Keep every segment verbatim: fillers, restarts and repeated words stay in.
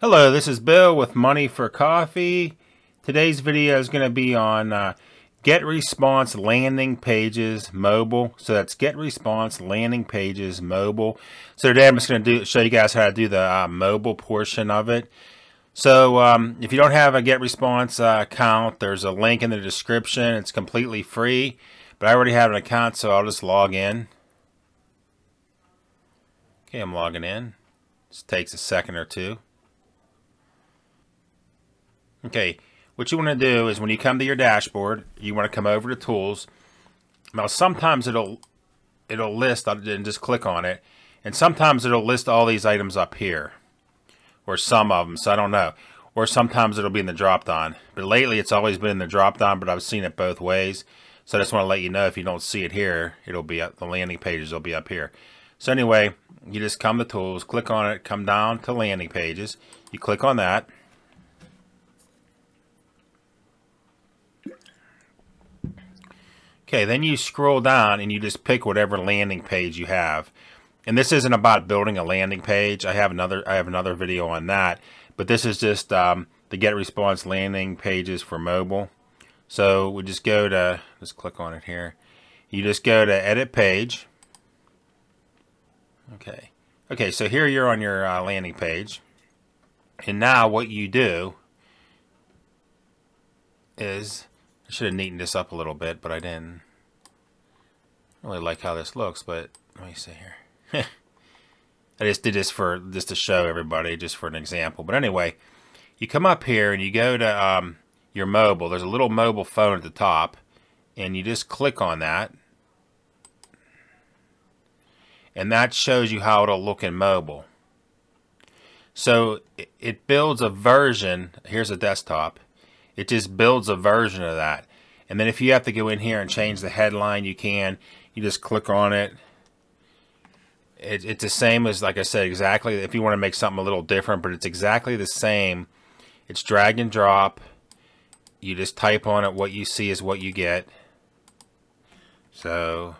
Hello, this is Bill with Money for Coffee. Today's video is going to be on uh, GetResponse landing pages mobile. So that's GetResponse landing pages mobile. So today I'm just going to do, show you guys how to do the uh, mobile portion of it. So um, if you don't have a GetResponse uh, account, there's a link in the description. It's completely free, but I already have an account, so I'll just log in. Okay, I'm logging in. Just takes a second or two. Okay, what you want to do is when you come to your dashboard, you want to come over to Tools. Now sometimes it'll it'll list, and just click on it, and sometimes it'll list all these items up here, or some of them, so I don't know. Or sometimes it'll be in the drop-down, but lately it's always been in the drop-down, but I've seen it both ways. So I just want to let you know if you don't see it here, it'll be up, the landing pages will be up here. So anyway, you just come to Tools, click on it, come down to Landing Pages, you click on that. Okay, then you scroll down and you just pick whatever landing page you have. And this isn't about building a landing page. I have another I have another video on that, but this is just um, the GetResponse landing pages for mobile. So we just go to, let's click on it here. You just go to Edit Page. Okay. Okay, so here you're on your uh, landing page. And now what you do is, I should have neatened this up a little bit, but I didn't. I really like how this looks, but let me see here. I just did this for just to show everybody, just for an example. But anyway, you come up here and you go to um, your mobile. There's a little mobile phone at the top, and you just click on that, and that shows you how it'll look in mobile. So it builds a version. Here's a desktop. It just builds a version of that. And then if you have to go in here and change the headline, you can. You just click on it. it it's the same as, like I said, exactly. If you want to make something a little different, but it's exactly the same. It's drag and drop. You just type on it. What you see is what you get. So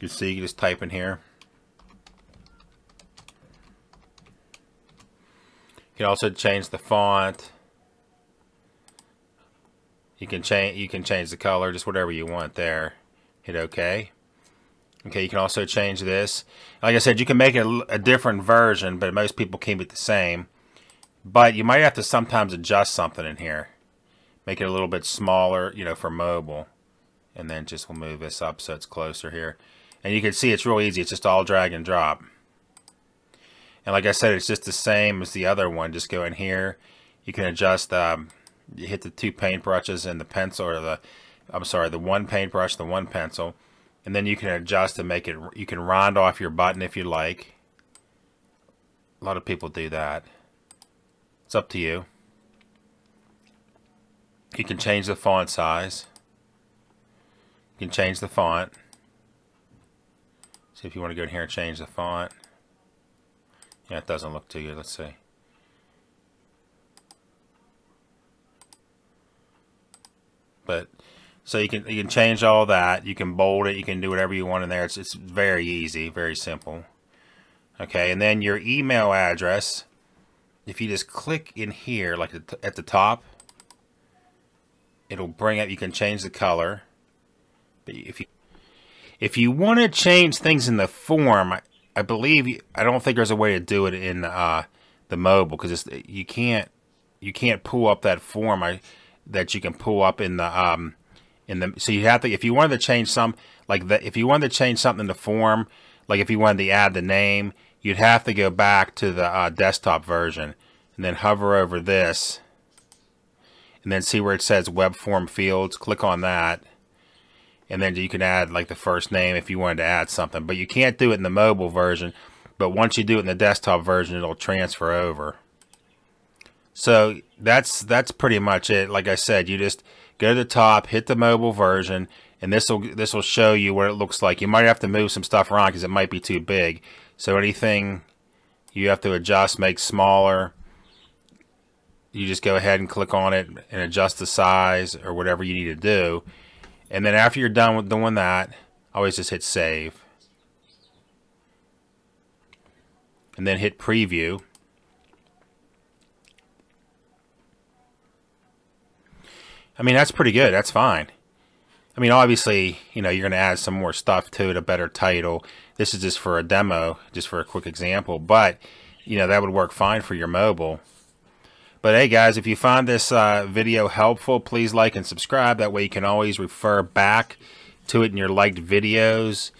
you see, you just type in here. You can also change the font. You can change you can change the color, just whatever you want there. Hit OK. Okay, you can also change this. Like I said, you can make a, a different version, but most people keep it the same. But you might have to sometimes adjust something in here. Make it a little bit smaller, you know, for mobile. And then just we'll move this up so it's closer here. And you can see it's real easy. It's just all drag and drop. And like I said, it's just the same as the other one. Just go in here. You can adjust, um, you hit the two paintbrushes and the pencil, or the, I'm sorry, the one paintbrush, the one pencil. And then you can adjust and make it, you can round off your button if you like. A lot of people do that. It's up to you. You can change the font size. You can change the font. See if you want to go in here and change the font. Yeah, it doesn't look too good. Let's see. But so you can you can change all that. You can bold it. You can do whatever you want in there. It's it's very easy, very simple. Okay, and then your email address. If you just click in here, like at the top, it'll bring up. You can change the color. But if you if you want to change things in the form. I, I believe, I don't think there's a way to do it in uh, the mobile, because you can't you can't pull up that form I, that you can pull up in the um in the so you have to, if you wanted to change some like that, if you wanted to change something in the form, like if you wanted to add the name, you'd have to go back to the uh, desktop version and then hover over this and then see where it says web form fields, click on that. And then you can add like the first name if you wanted to add something. But you can't do it in the mobile version. But once you do it in the desktop version, it'll transfer over. So that's that's pretty much it. Like I said, you just go to the top, hit the mobile version, and this will this will show you what it looks like. You might have to move some stuff around because it might be too big. So anything you have to adjust, make smaller. You just go ahead and click on it and adjust the size or whatever you need to do. And then after you're done with doing that, always just hit save. and then hit preview. I mean, that's pretty good. That's fine. I mean, obviously, you know, you're going to add some more stuff to it, a better title. This is just for a demo, just for a quick example, but you know, that would work fine for your mobile. But hey guys, if you find this uh, video helpful, please like and subscribe. That way you can always refer back to it in your liked videos.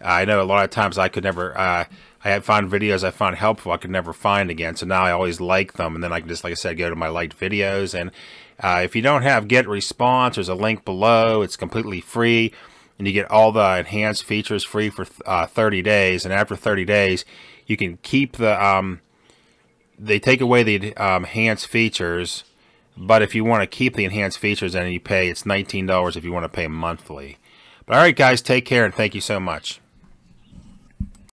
Uh, I know a lot of times I could never, uh, I find videos I find helpful I could never find again. So now I always like them. And then I can just, like I said, go to my liked videos. And uh, if you don't have GetResponse, there's a link below. It's completely free. And you get all the enhanced features free for uh, thirty days. And after thirty days, you can keep the... Um, they take away the um, enhanced features, but if you want to keep the enhanced features, then you pay, it's nineteen dollars if you want to pay monthly. But all right guys, take care and thank you so much.